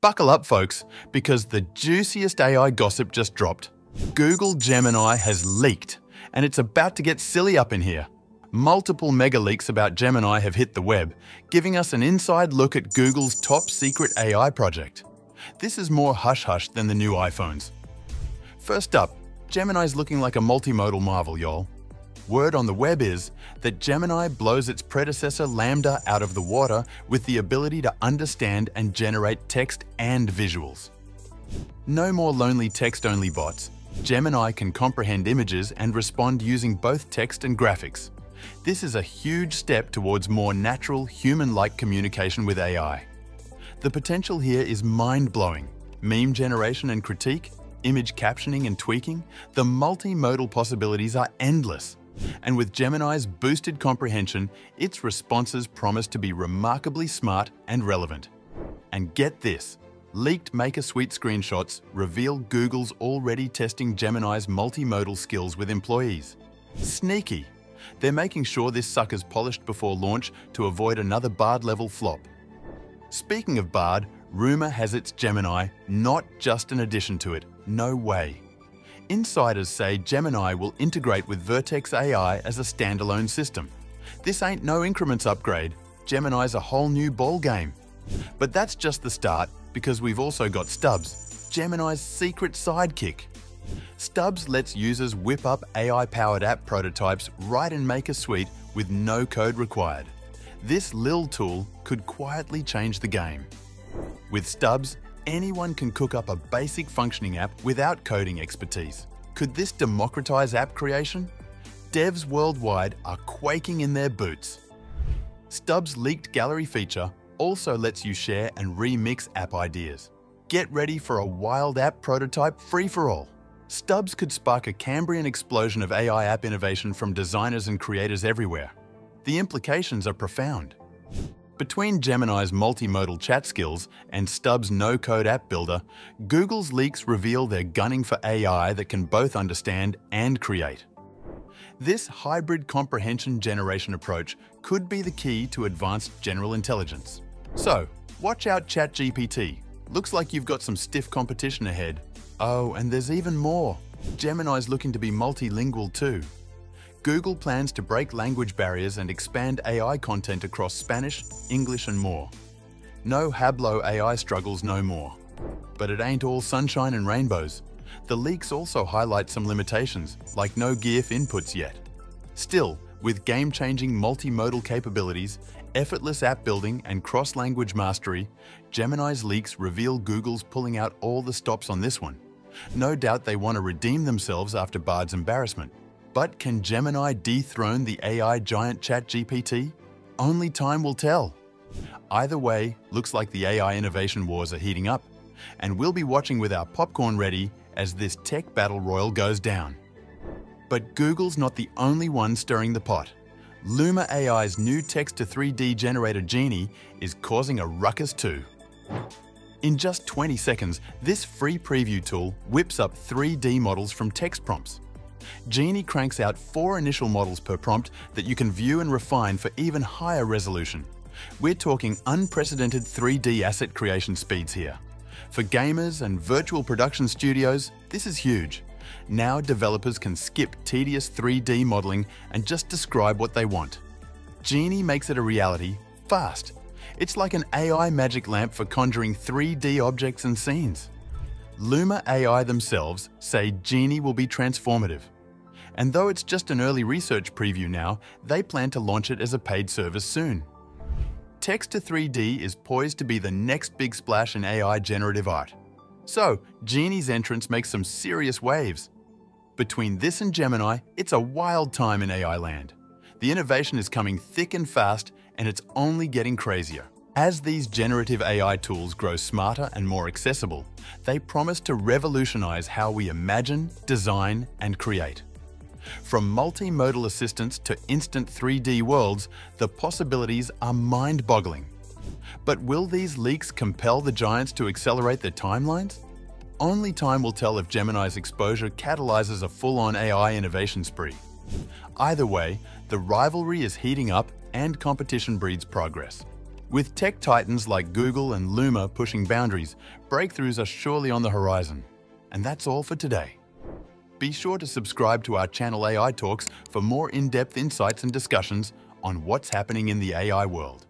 Buckle up, folks, because the juiciest AI gossip just dropped. Google Gemini has leaked, and it's about to get silly up in here. Multiple mega leaks about Gemini have hit the web, giving us an inside look at Google's top secret AI project. This is more hush-hush than the new iPhones. First up, Gemini's looking like a multimodal marvel, y'all. Word on the web is that Gemini blows its predecessor Lambda out of the water with the ability to understand and generate text and visuals. No more lonely text-only bots. Gemini can comprehend images and respond using both text and graphics. This is a huge step towards more natural, human-like communication with AI. The potential here is mind-blowing. Meme generation and critique, image captioning and tweaking, the multimodal possibilities are endless. And with Gemini's boosted comprehension, its responses promise to be remarkably smart and relevant. And get this, leaked Maker Suite screenshots reveal Google's already testing Gemini's multimodal skills with employees. Sneaky! They're making sure this sucker's polished before launch to avoid another Bard-level flop. Speaking of Bard, rumor has it's Gemini, not just an addition to it, no way. Insiders say Gemini will integrate with Vertex AI as a standalone system. This ain't no increments upgrade, Gemini's a whole new ball game. But that's just the start, because we've also got Stubbs, Gemini's secret sidekick. Stubbs lets users whip up AI-powered app prototypes right in Maker Suite with no code required. This little tool could quietly change the game. With Stubbs, anyone can cook up a basic functioning app without coding expertise. Could this democratize app creation? Devs worldwide are quaking in their boots. Stubbs' leaked gallery feature also lets you share and remix app ideas. Get ready for a wild app prototype free-for-all. Stubbs could spark a Cambrian explosion of AI app innovation from designers and creators everywhere. The implications are profound. Between Gemini's multimodal chat skills and Stubbs' no-code app builder, Google's leaks reveal they're gunning for AI that can both understand and create. This hybrid comprehension generation approach could be the key to advanced general intelligence. So, watch out, ChatGPT. Looks like you've got some stiff competition ahead. Oh, and there's even more. Gemini's looking to be multilingual too. Google plans to break language barriers and expand AI content across Spanish, English and more. No hablo AI struggles no more. But it ain't all sunshine and rainbows. The leaks also highlight some limitations, like no GIF inputs yet. Still, with game-changing multimodal capabilities, effortless app building and cross-language mastery, Gemini's leaks reveal Google's pulling out all the stops on this one. No doubt they want to redeem themselves after Bard's embarrassment. But can Gemini dethrone the AI giant ChatGPT? Only time will tell. Either way, looks like the AI innovation wars are heating up, and we'll be watching with our popcorn ready as this tech battle royal goes down. But Google's not the only one stirring the pot. Luma AI's new text-to-3D generator Genie is causing a ruckus too. In just 20 seconds, this free preview tool whips up 3D models from text prompts. Genie cranks out 4 initial models per prompt that you can view and refine for even higher resolution. We're talking unprecedented 3D asset creation speeds here. For gamers and virtual production studios, this is huge. Now developers can skip tedious 3D modeling and just describe what they want. Genie makes it a reality, fast. It's like an AI magic lamp for conjuring 3D objects and scenes. Luma AI themselves say Genie will be transformative. And though it's just an early research preview now, they plan to launch it as a paid service soon. Text-to-3D is poised to be the next big splash in AI generative art. So, Genie's entrance makes some serious waves. Between this and Gemini, it's a wild time in AI land. The innovation is coming thick and fast, and it's only getting crazier. As these generative AI tools grow smarter and more accessible, they promise to revolutionize how we imagine, design, and create. From multimodal assistants to instant 3D worlds, the possibilities are mind-boggling. But will these leaks compel the giants to accelerate their timelines? Only time will tell if Gemini's exposure catalyzes a full-on AI innovation spree. Either way, the rivalry is heating up and competition breeds progress. With tech titans like Google and Luma pushing boundaries, breakthroughs are surely on the horizon. And that's all for today. Be sure to subscribe to our channel AI Talks for more in-depth insights and discussions on what's happening in the AI world.